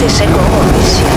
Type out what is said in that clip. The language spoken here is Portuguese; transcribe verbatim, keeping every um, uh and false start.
Você chegou hoje.